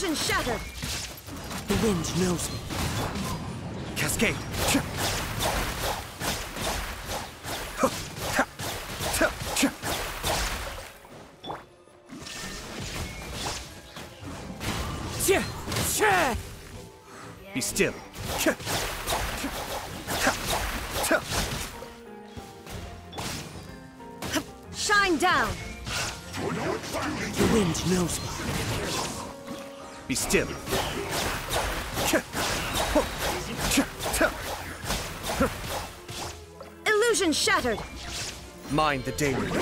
Illusion shattered. The wind knows me. Cascade. Be still. Shine down. The wind knows me. Be still. Illusion shattered. Mind the danger.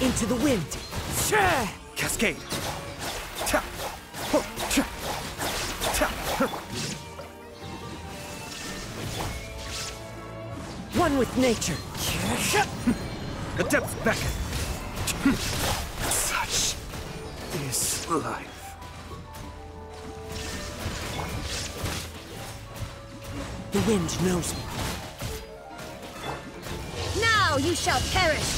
Into the wind. Cascade. One with nature. The depths beckon. Such is life. The wind knows me. Now you shall perish.